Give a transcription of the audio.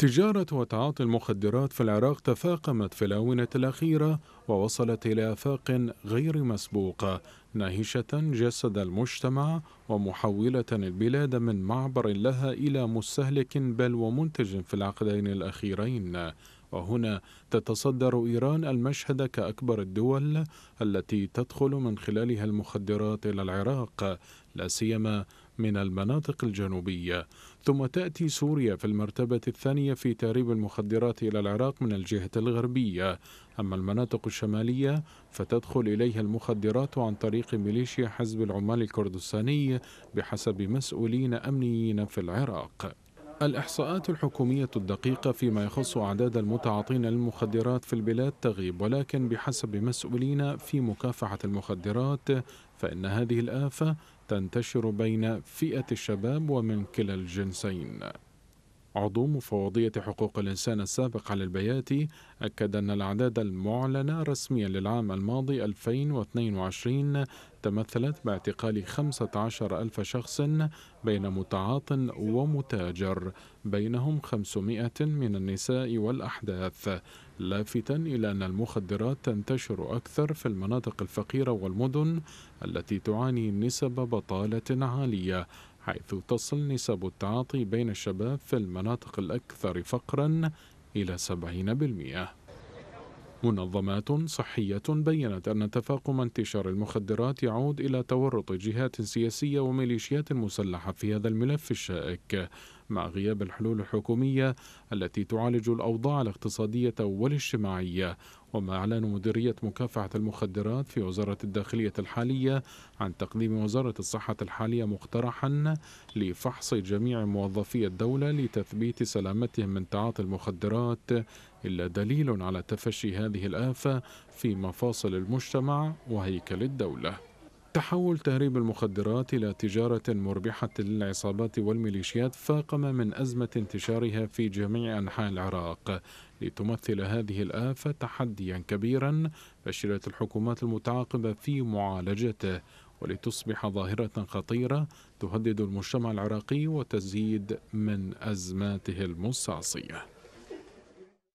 تجارة وتعاطي المخدرات في العراق تفاقمت في الآونة الأخيرة ووصلت إلى آفاق غير مسبوقة، ناهشة جسد المجتمع ومحولة البلاد من معبر لها إلى مستهلك بل ومنتج في العقدين الأخيرين. وهنا تتصدر إيران المشهد كأكبر الدول التي تدخل من خلالها المخدرات إلى العراق، لا سيما من المناطق الجنوبية، ثم تأتي سوريا في المرتبة الثانية في تهريب المخدرات إلى العراق من الجهة الغربية. أما المناطق الشمالية فتدخل إليها المخدرات عن طريق ميليشيا حزب العمال الكردستاني بحسب مسؤولين أمنيين في العراق. الإحصاءات الحكومية الدقيقة فيما يخص أعداد المتعاطين للمخدرات في البلاد تغيب، ولكن بحسب مسؤولين في مكافحة المخدرات فإن هذه الآفة تنتشر بين فئة الشباب ومن كلا الجنسين. عضو مفوضية حقوق الإنسان السابق علي البياتي أكد أن الأعداد المعلنة رسميا للعام الماضي 2022 تمثلت باعتقال 15,000 شخص بين متعاط ومتاجر، بينهم 500 من النساء والأحداث، لافتا إلى أن المخدرات تنتشر أكثر في المناطق الفقيرة والمدن التي تعاني نسب بطالة عالية، حيث تصل نسب التعاطي بين الشباب في المناطق الأكثر فقراً إلى 70%. منظمات صحية بيّنت أن تفاقم انتشار المخدرات يعود إلى تورط جهات سياسية وميليشيات مسلحة في هذا الملف الشائك، مع غياب الحلول الحكومية التي تعالج الأوضاع الاقتصادية والاجتماعية. وما أعلن مديرية مكافحة المخدرات في وزارة الداخلية الحالية عن تقديم وزارة الصحة الحالية مقترحا لفحص جميع موظفي الدولة لتثبيت سلامتهم من تعاطي المخدرات إلا دليل على تفشي هذه الآفة في مفاصل المجتمع وهيكل الدولة. تحول تهريب المخدرات إلى تجارة مربحة للعصابات والميليشيات فاقم من أزمة انتشارها في جميع أنحاء العراق. لتمثل هذه الآفة تحديا كبيرا فشلت الحكومات المتعاقبة في معالجته، ولتصبح ظاهرة خطيرة تهدد المجتمع العراقي وتزيد من أزماته المستعصية.